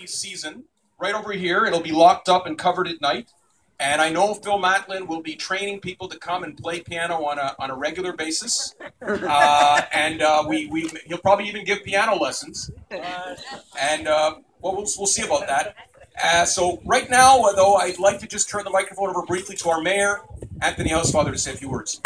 the season, right over here. It'll be locked up and covered at night. And I know Phil Matlin will be training people to come and play piano on a regular basis. And he'll probably even give piano lessons. And we'll see about that. So right now, though, I'd like to just turn the microphone over briefly to our mayor, Anthony Housefather, to say a few words.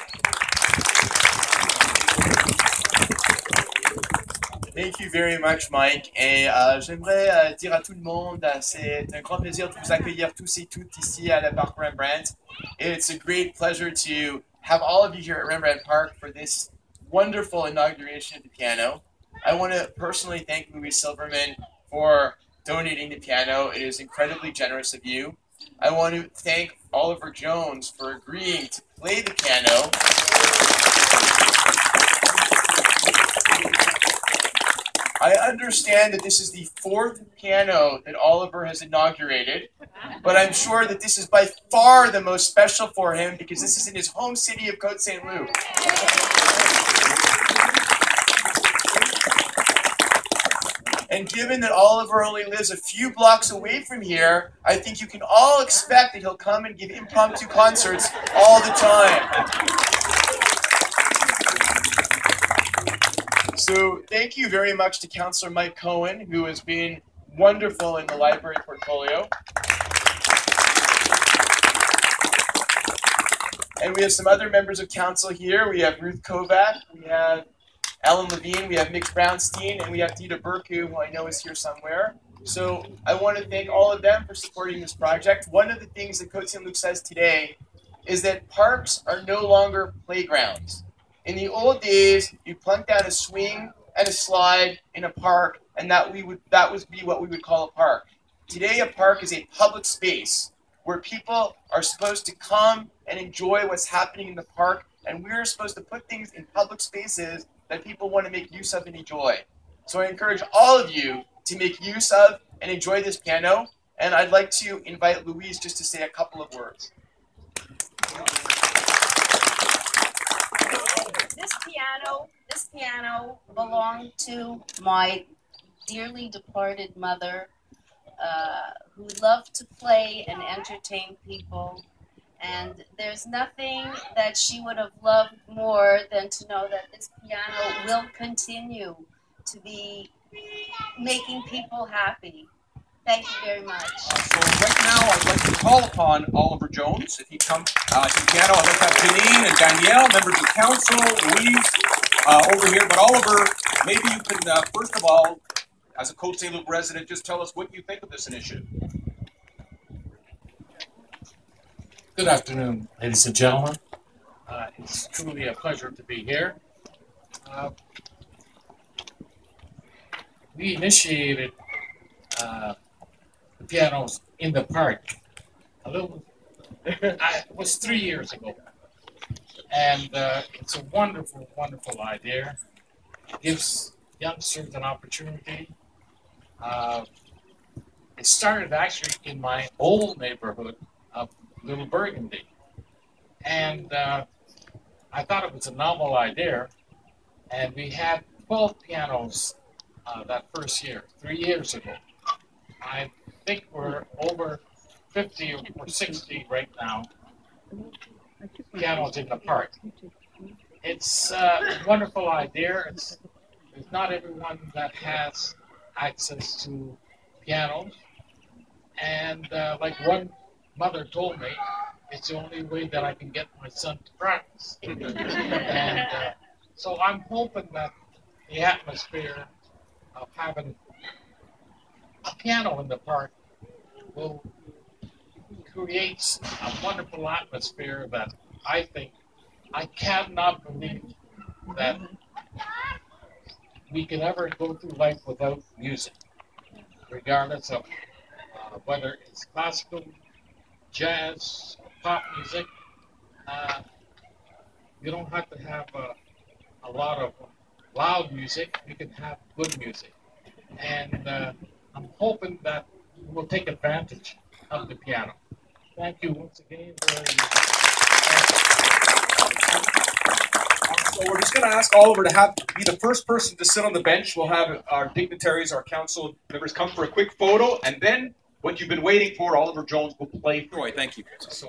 Thank you very much, Mike. Et j'aimerais dire à tout le monde, c'est un grand plaisir de vous accueillir tous et toutes ici à la Parc Rembrandt. It's a great pleasure to have all of you here at Rembrandt Park for this wonderful inauguration of the piano. I want to personally thank Louis Silverman for donating the piano. It is incredibly generous of you. I want to thank Oliver Jones for agreeing to play the piano. I understand that this is the 4th piano that Oliver has inaugurated, but I'm sure that this is by far the most special for him because this is in his home city of Côte Saint-Luc. And given that Oliver only lives a few blocks away from here, I think you can all expect that he'll come and give impromptu concerts all the time. So thank you very much to Councillor Mike Cohen, who has been wonderful in the library portfolio. And we have some other members of council here. We have Ruth Kovac, we have Alan Levine, we have Mick Brownstein, and we have Dita Berku, who I know is here somewhere. So I want to thank all of them for supporting this project. One of the things that Côte Saint-Luc says today is that parks are no longer playgrounds. In the old days, you plunk down a swing and a slide in a park, and that would be what we would call a park. Today, a park is a public space where people are supposed to come and enjoy what's happening in the park, and we're supposed to put things in public spaces that people want to make use of and enjoy. So I encourage all of you to make use of and enjoy this piano, and I'd like to invite Louise just to say a couple of words. This piano belonged to my dearly departed mother, who loved to play and entertain people. And there's nothing that she would have loved more than to know that this piano will continue to be making people happy. Thank you very much. So right now, I'd like to call upon Oliver Jones, if he comes to the piano. I'd like to have Janine and Danielle, members of council, Louise, over here. But Oliver, maybe you can, first of all, as a Côte Saint-Luc resident, just tell us what you think of this initiative. Good afternoon, ladies and gentlemen. It's truly a pleasure to be here. We initiated the pianos in the park it was 3 years ago, and it's a wonderful idea. It gives youngsters an opportunity. It started actually in my old neighborhood of Little Burgundy, and I thought it was a novel idea, and we had 12 pianos that first year, 3 years ago. I think we're over 50 or 60 right now, pianos in the park. It's a wonderful idea. It's not everyone that has access to pianos. And like one mother told me, it's the only way that I can get my son to practice. And so I'm hoping that the atmosphere of having a piano in the park will create a wonderful atmosphere that I think I cannot believe that we can ever go through life without music, regardless of whether it's classical, jazz, pop music. You don't have to have a lot of loud music. You can have good music. And I'm hoping that we'll take advantage of the piano. Thank you once again. Very much. So we're just going to ask Oliver to be the first person to sit on the bench. We'll have our dignitaries, our council members come for a quick photo, and then what you've been waiting for, Oliver Jones will play. Roy, thank you. So.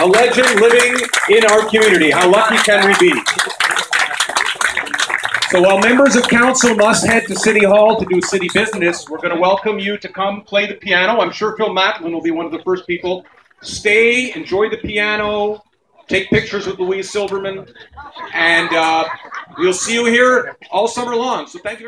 A legend living in our community. How lucky can we be? So while members of council must head to City Hall to do city business, we're going to welcome you to come play the piano. I'm sure Phil Matlin will be one of the first people. Stay, enjoy the piano, take pictures with Louis Silverman, and we'll see you here all summer long. So thank you very much.